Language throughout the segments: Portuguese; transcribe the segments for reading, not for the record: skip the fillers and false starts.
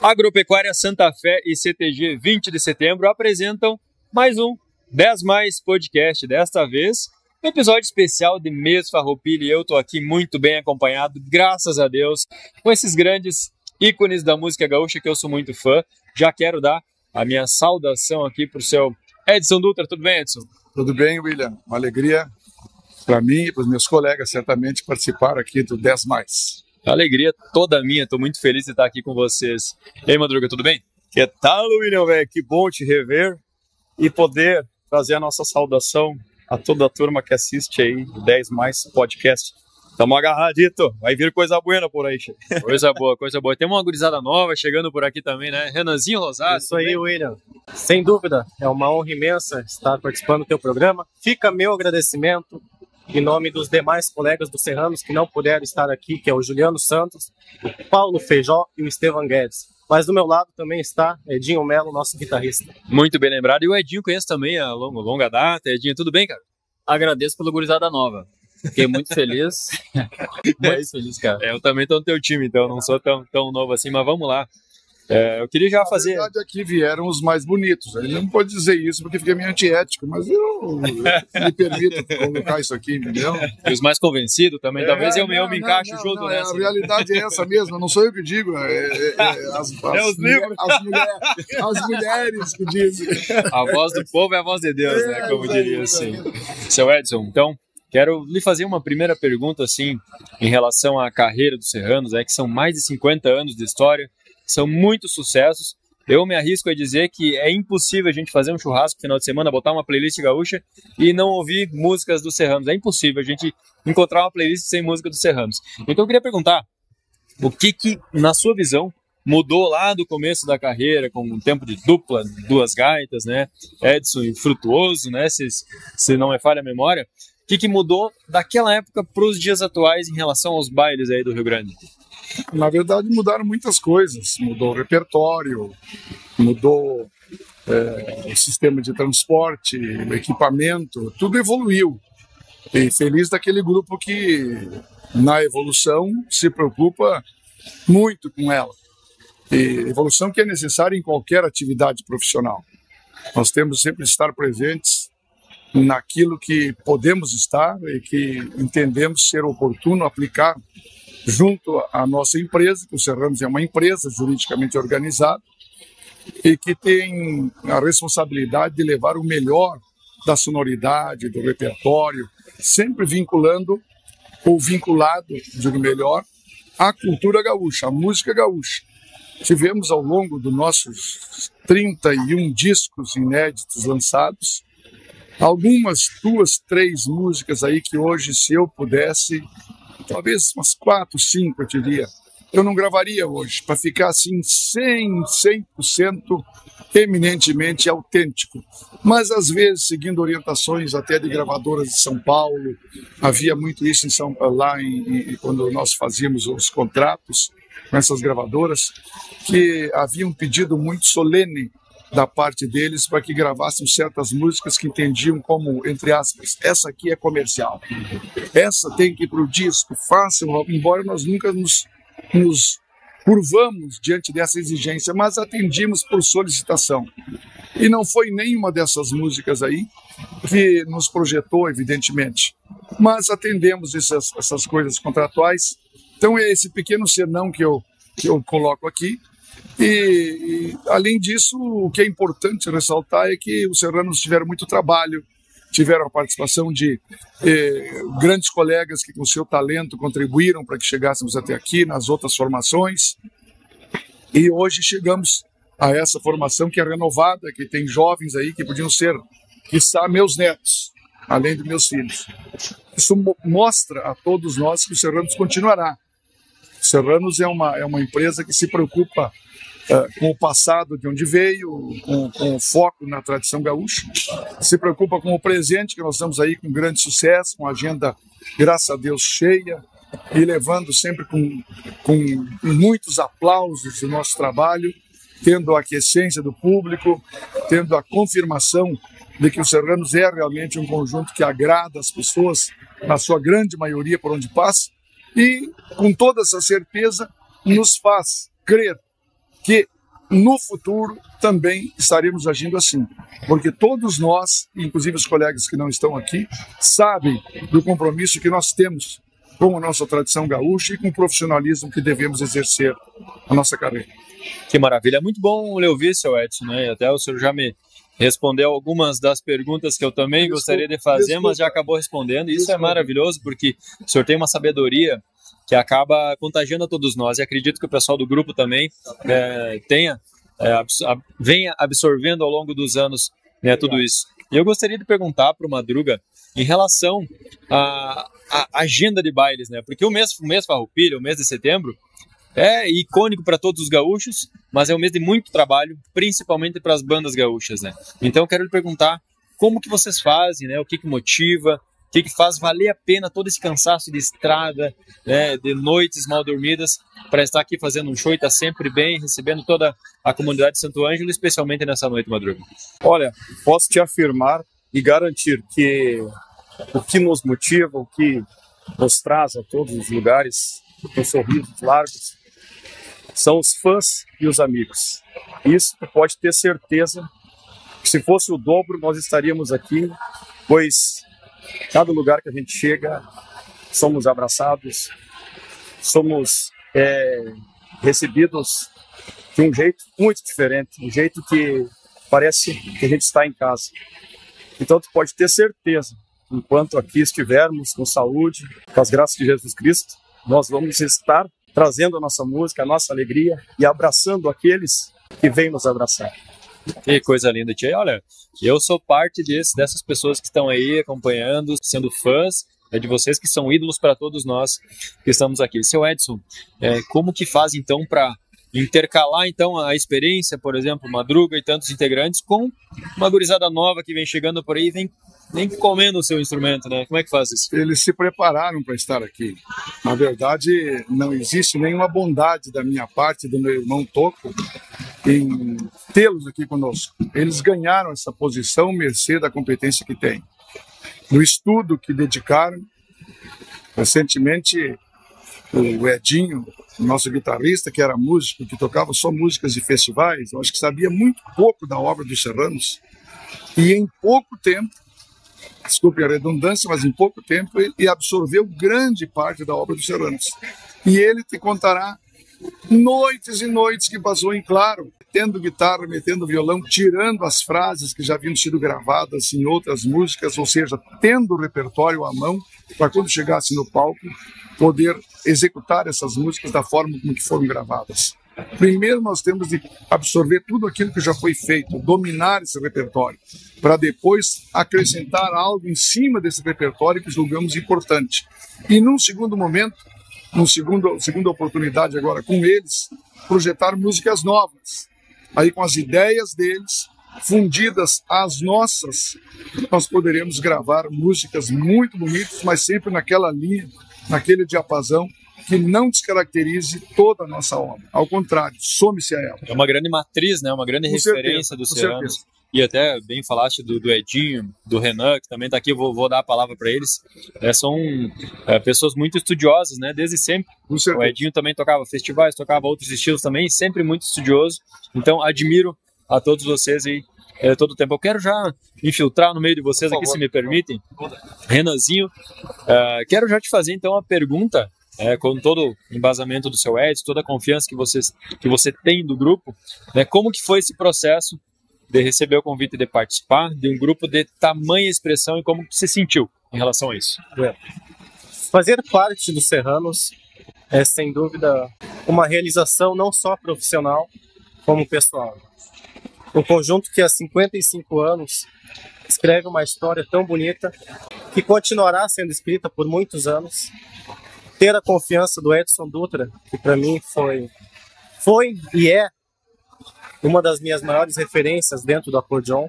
Agropecuária Santa Fé e CTG 20 de setembro apresentam mais um 10+Podcast, desta vez um episódio especial de mês Farroupilha, e eu estou aqui muito bem acompanhado, graças a Deus, com esses grandes ícones da música gaúcha que eu sou muito fã. Já quero dar a minha saudação aqui para o seu Edson Dutra. Tudo bem, Edson? Tudo bem, William. Uma alegria para mim e para os meus colegas, certamente, participar aqui do 10+. Alegria toda minha, estou muito feliz de estar aqui com vocês. E aí, Madruga, tudo bem? Que tal, William, velho? Que bom te rever e poder trazer a nossa saudação a toda a turma que assiste aí 10+Podcast. Tamo agarradito, vai vir coisa boa por aí. Coisa boa, coisa boa. Tem uma gurizada nova chegando por aqui também, né? Renanzinho Rosado. Isso aí, William. Sem dúvida, é uma honra imensa estar participando do teu programa. Fica meu agradecimento em nome dos demais colegas do Serranos que não puderam estar aqui, que é o Juliano Santos, o Paulo Feijó e o Estevan Guedes. Mas do meu lado também está Edinho Mello, nosso guitarrista. Muito bem lembrado. E o Edinho conheço também a longa data. Edinho, tudo bem, cara? Agradeço pela gurizada nova. Fiquei muito feliz. Muito feliz, cara. Eu também estou no teu time, então não sou tão novo assim, mas vamos lá. Eu queria já fazer... Na verdade, aqui vieram os mais bonitos. Ele não pode dizer isso porque fica meio antiético, mas eu me permito colocar isso aqui, entendeu? E os mais convencidos também, talvez eu me encaixo junto nessa. A realidade é essa mesmo, não sou eu que digo. As mulheres que dizem. A voz do povo é a voz de Deus, né? Como diria assim. Seu Edson, então, quero lhe fazer uma primeira pergunta assim, em relação à carreira dos Serranos, que são mais de 50 anos de história. São muitos sucessos. Eu me arrisco a dizer que é impossível a gente fazer um churrasco no final de semana, botar uma playlist gaúcha e não ouvir músicas dos Serranos. É impossível a gente encontrar uma playlist sem música dos Serranos. Então eu queria perguntar, o que na sua visão, mudou lá do começo da carreira, com um tempo de dupla, duas gaitas, né? Edson e Frutuoso, né? Se não me falha a memória. O que mudou daquela época para os dias atuais em relação aos bailes aí do Rio Grande? Na verdade, mudaram muitas coisas. Mudou o repertório, mudou o sistema de transporte, o equipamento, tudo evoluiu. E feliz daquele grupo que, na evolução, se preocupa muito com ela. E evolução que é necessária em qualquer atividade profissional. Nós temos sempre de estar presentes naquilo que podemos estar e que entendemos ser oportuno aplicar junto à nossa empresa, que o Serranos é uma empresa juridicamente organizada e que tem a responsabilidade de levar o melhor da sonoridade, do repertório, sempre vinculando, ou vinculado, digo melhor, à cultura gaúcha, à música gaúcha. Tivemos ao longo dos nossos 31 discos inéditos lançados, algumas 2, 3 músicas aí que hoje, se eu pudesse... Talvez umas 4, 5, eu diria. Eu não gravaria hoje, para ficar assim 100% eminentemente autêntico. Mas às vezes, seguindo orientações até de gravadoras de São Paulo, havia muito isso em São Paulo, quando nós fazíamos os contratos com essas gravadoras, que havia um pedido muito solene da parte deles para que gravassem certas músicas que entendiam como, entre aspas, essa aqui é comercial, essa tem que ir para o disco, façam, embora nós nunca nos curvamos diante dessa exigência, mas atendíamos por solicitação. E não foi nenhuma dessas músicas aí que nos projetou, evidentemente, mas atendemos essas coisas contratuais. Então é esse pequeno senão que eu coloco aqui. E, além disso, o que é importante ressaltar é que os Serranos tiveram muito trabalho, tiveram a participação de grandes colegas que, com seu talento, contribuíram para que chegássemos até aqui, nas outras formações. E hoje chegamos a essa formação que é renovada, que tem jovens aí que podiam ser, quiçá, meus netos, além dos meus filhos. Isso mostra a todos nós que o Serranos continuará. Serranos é uma empresa que se preocupa com o passado de onde veio, com o foco na tradição gaúcha, se preocupa com o presente, que nós estamos aí com grande sucesso, com a agenda, graças a Deus, cheia, e levando sempre com muitos aplausos o nosso trabalho, tendo a aquiescência do público, tendo a confirmação de que o Serranos é realmente um conjunto que agrada as pessoas, na sua grande maioria, por onde passa, e, com toda essa certeza, nos faz crer que no futuro também estaremos agindo assim, porque todos nós, inclusive os colegas que não estão aqui, sabem do compromisso que nós temos com a nossa tradição gaúcha e com o profissionalismo que devemos exercer na nossa carreira. Que maravilha, muito bom lhe ouvir, seu Edson, né? Até o senhor já me respondeu algumas das perguntas que eu também gostaria de fazer, mas já acabou respondendo. Isso é maravilhoso, porque o senhor tem uma sabedoria que acaba contagiando a todos nós, e acredito que o pessoal do grupo também venha absorvendo ao longo dos anos, né, tudo isso. E eu gostaria de perguntar para o Madruga em relação à agenda de bailes, né? Porque o mês Farroupilha, o mês de setembro, é icônico para todos os gaúchos, mas é um mês de muito trabalho, principalmente para as bandas gaúchas, né? Então eu quero lhe perguntar como que vocês fazem, né? O que motiva, o que faz valer a pena todo esse cansaço de estrada, né, de noites mal dormidas, para estar aqui fazendo um show e estar sempre bem, recebendo toda a comunidade de Santo Ângelo, especialmente nessa noite, Madruga? Olha, posso te afirmar e garantir que o que nos motiva, o que nos traz a todos os lugares, com sorrisos largos, são os fãs e os amigos. Isso tu pode ter certeza, que se fosse o dobro nós estaríamos aqui, pois cada lugar que a gente chega, somos abraçados, somos recebidos de um jeito muito diferente, um jeito que parece que a gente está em casa. Então tu pode ter certeza, enquanto aqui estivermos com saúde, com as graças de Jesus Cristo, nós vamos estar trazendo a nossa música, a nossa alegria e abraçando aqueles que vêm nos abraçar. Que coisa linda, tia. Olha, eu sou parte dessas pessoas que estão aí acompanhando, sendo fãs de vocês, que são ídolos para todos nós que estamos aqui. Seu Edson, como que faz então para intercalar então a experiência, por exemplo, Madruga e tantos integrantes, com uma gurizada nova que vem chegando por aí e vem comendo o seu instrumento, né? Como é que faz isso? Eles se prepararam para estar aqui. Na verdade, não existe nenhuma bondade da minha parte, do meu irmão Toco, em tê-los aqui conosco. Eles ganharam essa posição mercê da competência que têm, do estudo que dedicaram. Recentemente, o Edinho, nosso guitarrista, que era músico, que tocava só músicas de festivais, eu acho que sabia muito pouco da obra dos Serranos, e em pouco tempo, desculpe a redundância, mas em pouco tempo ele absorveu grande parte da obra dos Serranos. E ele te contará noites e noites que passou em claro, metendo guitarra, metendo violão, tirando as frases que já haviam sido gravadas em outras músicas, ou seja, tendo o repertório à mão para quando chegasse no palco poder executar essas músicas da forma como que foram gravadas. Primeiro nós temos de absorver tudo aquilo que já foi feito, dominar esse repertório, para depois acrescentar algo em cima desse repertório que julgamos importante. E num segundo momento, segunda oportunidade agora com eles, projetar músicas novas, aí com as ideias deles fundidas às nossas, nós poderemos gravar músicas muito bonitas, mas sempre naquela linha, naquele diapasão que não descaracterize toda a nossa obra, ao contrário, some-se a ela. É uma grande matriz, né? Uma grande referência dos Serranos. E até bem falaste do Edinho, do Renan, que também está aqui, vou dar a palavra para eles. São pessoas muito estudiosas, né? Desde sempre. O Edinho também tocava festivais, tocava outros estilos também, sempre muito estudioso. Então, admiro a todos vocês aí, todo o tempo. Eu quero já infiltrar no meio de vocês aqui, se me permitem. Renanzinho, quero já te fazer então uma pergunta. Com todo o embasamento do seu Edson, toda a confiança que você tem do grupo, né, como que foi esse processo de receber o convite de participar de um grupo de tamanha expressão e como que você sentiu em relação a isso? Fazer parte dos Serranos é, sem dúvida, uma realização não só profissional, como pessoal. Um conjunto que há 55 anos escreve uma história tão bonita, que continuará sendo escrita por muitos anos. Ter a confiança do Edson Dutra, que para mim foi e é uma das minhas maiores referências dentro do acordeon,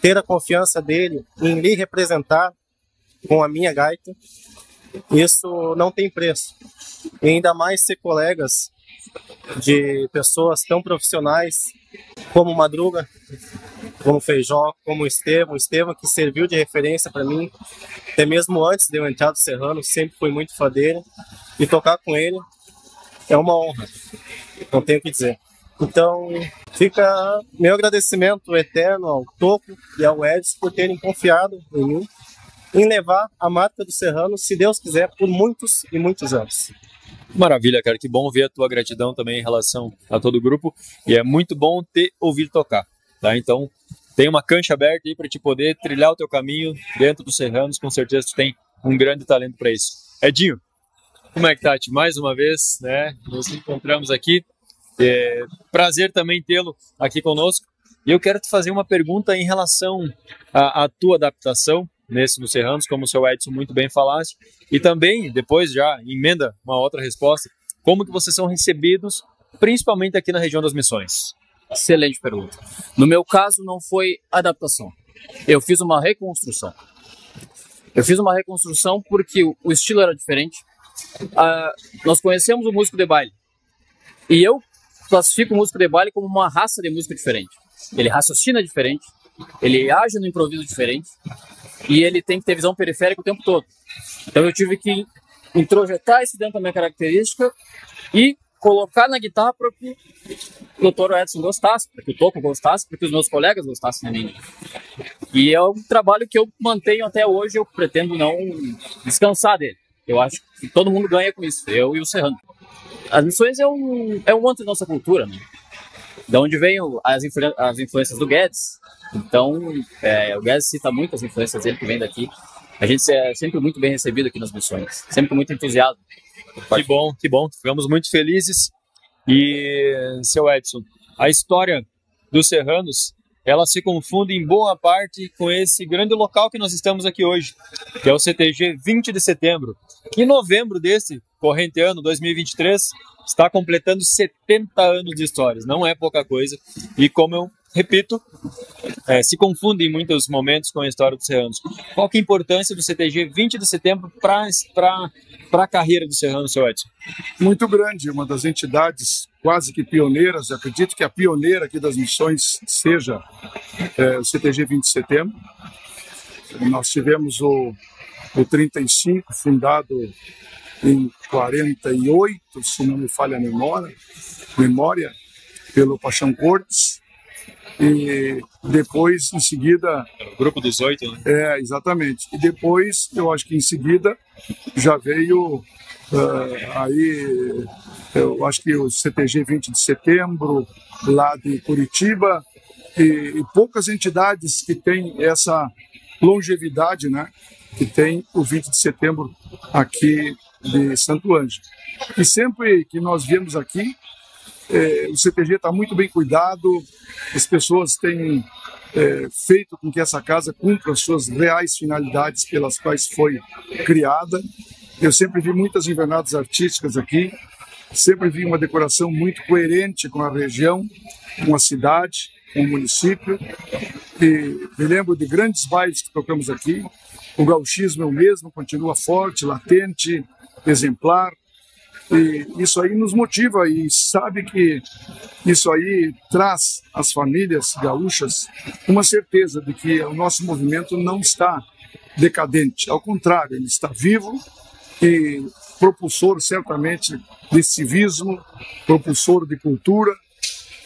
ter a confiança dele em me representar com a minha gaita, isso não tem preço. E ainda mais ser colegas de pessoas tão profissionais como Madruga, como Feijó, como Estevan, que serviu de referência para mim, até mesmo antes de eu entrar do Serrano, sempre fui muito fã dele, e tocar com ele é uma honra, não tenho o que dizer. Então, fica meu agradecimento eterno ao Toco e ao Edson por terem confiado em mim, em levar a marca do Serrano, se Deus quiser, por muitos e muitos anos. Maravilha, cara. Que bom ver a tua gratidão também em relação a todo o grupo. E é muito bom ter ouvido tocar, tá? Então, tem uma cancha aberta aí para te poder trilhar o teu caminho dentro dos Serranos. Com certeza tu tem um grande talento para isso. Edinho, como é que tá? Mais uma vez, né? Nos encontramos aqui. É prazer também tê-lo aqui conosco. E eu quero te fazer uma pergunta em relação à tua adaptação no Serranos, como o seu Edson muito bem falasse, e também, depois já emenda uma outra resposta, como que vocês são recebidos, principalmente aqui na região das Missões? Excelente pergunta. No meu caso, não foi adaptação. Eu fiz uma reconstrução. Eu fiz uma reconstrução porque o estilo era diferente. Nós conhecemos o músico de baile, e eu classifico o músico de baile como uma raça de música diferente. Ele raciocina diferente, ele age no improviso diferente, e ele tem que ter visão periférica o tempo todo. Então eu tive que introjetar isso dentro da minha característica e colocar na guitarra para que o Dr. Edson gostasse, para que o Toco gostasse, para que os meus colegas gostassem de mim. E é um trabalho que eu mantenho até hoje, eu pretendo não descansar dele. Eu acho que todo mundo ganha com isso, eu e o Serrano. As Missões é um antro da nossa cultura, né? De onde vêm as influências do Guedes. Então, o Guedes cita muito as influências dele que vem daqui. A gente é sempre muito bem recebido aqui nas Missões, sempre muito entusiasmado. Que bom, que bom. Ficamos muito felizes. E, seu Edson, a história dos Serranos, ela se confunde em boa parte com esse grande local que nós estamos aqui hoje, que é o CTG 20 de setembro. Em novembro desse corrente ano, 2023, está completando 70 anos de histórias. Não é pouca coisa. E como eu repito, se confunde em muitos momentos com a história dos Serranos. Qual que é a importância do CTG 20 de setembro para a carreira do Serrano, seu Edson? Muito grande, uma das entidades quase que pioneiras. Eu acredito que a pioneira aqui das Missões seja o CTG 20 de setembro. Nós tivemos o 35, fundado em 48, se não me falha a memória pelo Paixão Cortes. E depois, em seguida... O grupo dos 8, né? É, exatamente. E depois, eu acho que em seguida, já veio aí, eu acho que o CTG 20 de setembro, lá de Curitiba, e poucas entidades que têm essa longevidade, né? Que tem o 20 de setembro aqui de Santo Ângelo. E sempre que nós viemos aqui, o CTG está muito bem cuidado, as pessoas têm feito com que essa casa cumpra as suas reais finalidades pelas quais foi criada. Eu sempre vi muitas invernadas artísticas aqui, sempre vi uma decoração muito coerente com a região, com a cidade, com o município. E me lembro de grandes bailes que tocamos aqui. O gauchismo é o mesmo, continua forte, latente, exemplar. E isso aí nos motiva e sabe que isso aí traz às famílias gaúchas uma certeza de que o nosso movimento não está decadente. Ao contrário, ele está vivo e propulsor certamente de civismo, propulsor de cultura,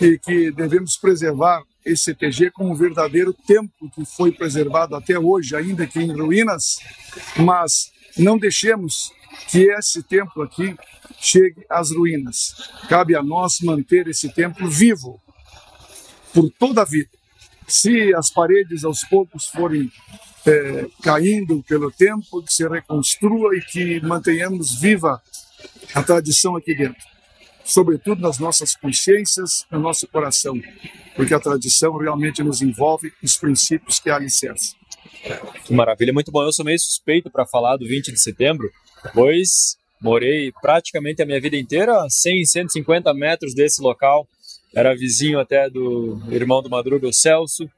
e que devemos preservar esse CTG como um verdadeiro templo que foi preservado até hoje, ainda que em ruínas, mas não deixemos que esse templo aqui chegue às ruínas. Cabe a nós manter esse templo vivo por toda a vida. Se as paredes aos poucos forem caindo pelo tempo, que se reconstrua e que mantenhamos viva a tradição aqui dentro. Sobretudo nas nossas consciências, no nosso coração, porque a tradição realmente nos envolve, os princípios que a alicerçam. Maravilha, muito bom. Eu sou meio suspeito para falar do 20 de setembro, pois morei praticamente a minha vida inteira a 100, 150 metros desse local. Era vizinho até do irmão do Madruga, o Celso,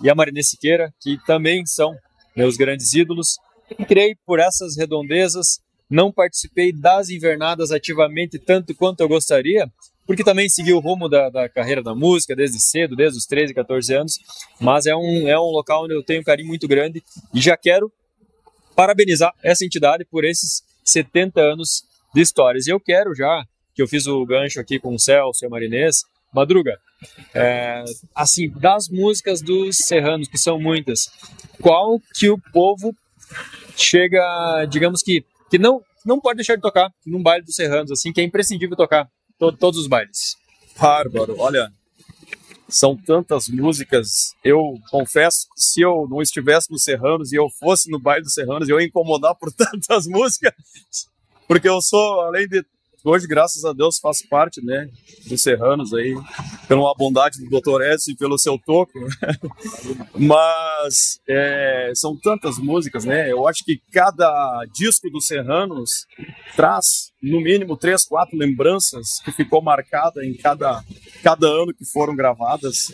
e a Marilene Siqueira, que também são meus grandes ídolos. Entrei por essas redondezas, não participei das invernadas ativamente tanto quanto eu gostaria, porque também segui o rumo da carreira da música desde cedo, desde os 13, 14 anos, mas é um local onde eu tenho um carinho muito grande e já quero parabenizar essa entidade por esses 70 anos de histórias. E eu quero já, que eu fiz o gancho aqui com o Celso e a Marinês, Madruga, assim, das músicas dos Serranos, que são muitas, qual que o povo chega, digamos que não pode deixar de tocar num baile dos Serranos, assim, que é imprescindível tocar todos os bailes? Bárbaro, olha, são tantas músicas. Eu confesso que se eu não estivesse nos Serranos e eu fosse no baile dos Serranos, eu ia incomodar por tantas músicas, porque eu sou, além de... Hoje, graças a Deus, faço parte, né, dos Serranos aí, pela bondade do Dr. Edson e pelo seu toco. Mas são tantas músicas, né? Eu acho que cada disco dos Serranos traz, no mínimo, 3, 4 lembranças que ficou marcada em cada ano que foram gravadas.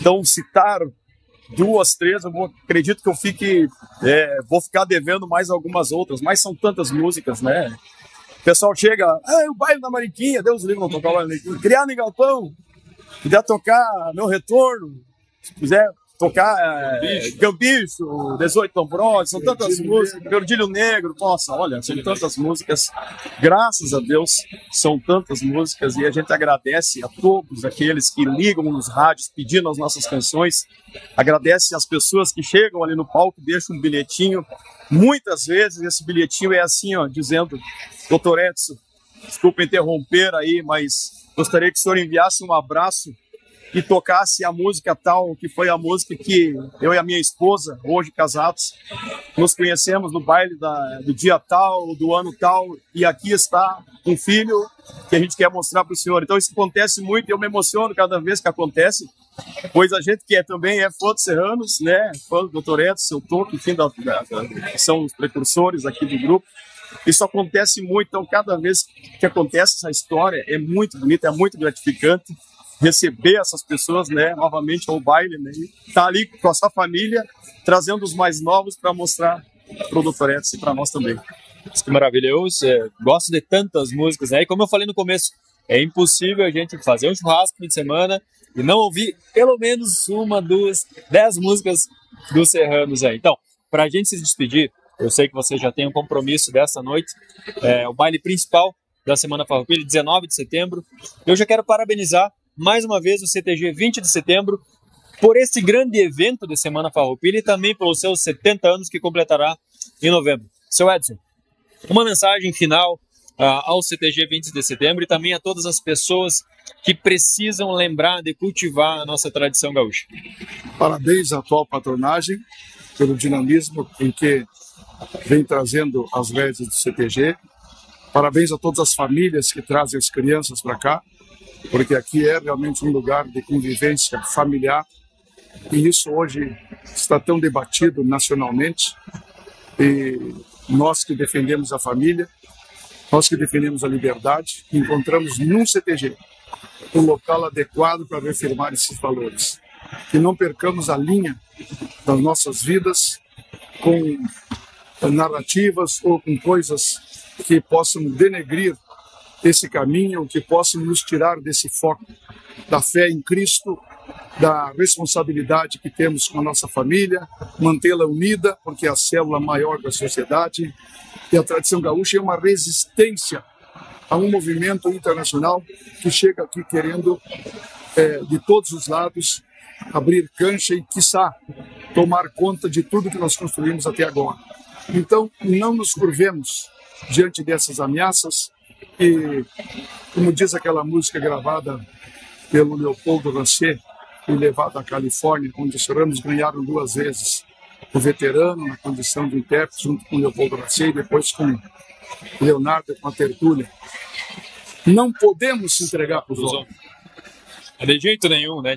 Então, citar 2, 3, acredito que eu vou ficar devendo mais algumas outras, mas são tantas músicas, né? O pessoal chega, o baile da Mariquinha, Deus livre, não tocar o baile da Mariquinha. Criado em galpão, puder tocar Meu Retorno, se quiser tocar Cambichos, 18 Tambores, são tantas músicas, Tordilho Negro, nossa, olha, são tantas músicas, graças a Deus, são tantas músicas, e a gente agradece a todos aqueles que ligam nos rádios pedindo as nossas canções, agradece as pessoas que chegam ali no palco, deixam um bilhetinho. Muitas vezes esse bilhetinho é assim, ó, dizendo: Doutor Edson, desculpa interromper aí, mas gostaria que o senhor enviasse um abraço e tocasse a música tal, que foi a música que eu e a minha esposa, hoje casados, nos conhecemos no baile do dia tal, do ano tal, e aqui está um filho que a gente quer mostrar para o senhor. Então isso acontece muito, eu me emociono cada vez que acontece, pois a gente que também é fã dos Serranos, né, fã do Doutor Edson, seu toco, enfim, que são os precursores aqui do grupo. Isso acontece muito, então cada vez que acontece essa história é muito bonita, é muito gratificante receber essas pessoas, né, novamente ao baile, né, tá ali com a sua família, trazendo os mais novos para mostrar para o Dr. Edson e para nós também. Que maravilha, eu gosto de tantas músicas, né, e como eu falei no começo, é impossível a gente fazer um churrasco no fim de semana e não ouvir pelo menos 1, 2, 10 músicas dos Serranos aí. Então, para a gente se despedir, eu sei que você já tem um compromisso dessa noite, o baile principal da Semana Farroupilha, 19 de setembro, eu já quero parabenizar mais uma vez o CTG 20 de setembro por esse grande evento de Semana Farroupilha e também pelos seus 70 anos que completará em novembro. Seu Edson, uma mensagem final ao CTG 20 de setembro e também a todas as pessoas que precisam lembrar de cultivar a nossa tradição gaúcha. Parabéns à atual patronagem pelo dinamismo em que vem trazendo as rédeas do CTG. Parabéns a todas as famílias que trazem as crianças para cá, porque aqui é realmente um lugar de convivência familiar, e isso hoje está tão debatido nacionalmente, e nós que defendemos a família, nós que defendemos a liberdade, encontramos num CTG um local adequado para reafirmar esses valores, que não percamos a linha das nossas vidas com narrativas ou com coisas que possam denegrir esse caminho, que possam nos tirar desse foco da fé em Cristo, da responsabilidade que temos com a nossa família, mantê-la unida, porque é a célula maior da sociedade, e a tradição gaúcha é uma resistência a um movimento internacional que chega aqui querendo, de todos os lados, abrir cancha e, quiçá, tomar conta de tudo que nós construímos até agora. Então, não nos curvemos diante dessas ameaças. E, como diz aquela música gravada pelo Leopoldo Rancy e levada à Califórnia, onde os Serranos ganharam 2 vezes, o veterano na condição de intérprete junto com o Leopoldo Rancy e depois com Leonardo com a tertúlia. Não podemos se entregar para os homens. De jeito nenhum, né?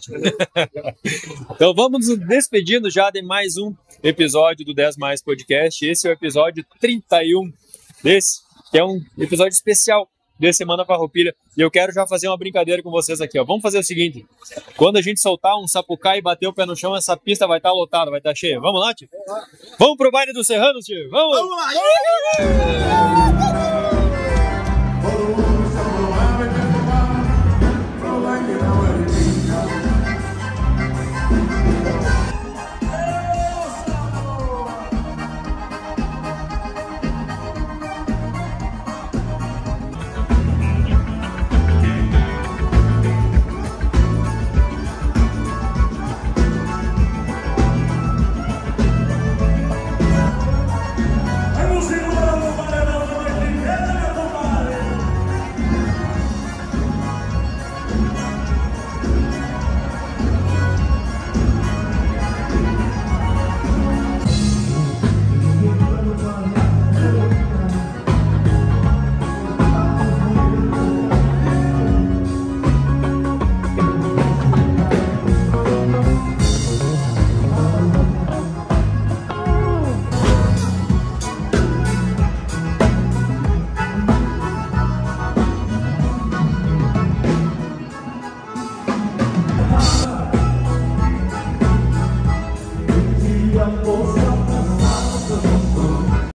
Então vamos nos despedindo já de mais um episódio do 10+Podcast. Esse é o episódio 31 desse, que é um episódio especial de Semana Farroupilha. E eu quero já fazer uma brincadeira com vocês aqui, ó. Vamos fazer o seguinte: quando a gente soltar um sapucaí e bater o pé no chão, essa pista vai estar lotada, vai estar cheia. Vamos lá, tio? Vamos pro baile do Serrano, tio? Vamos lá!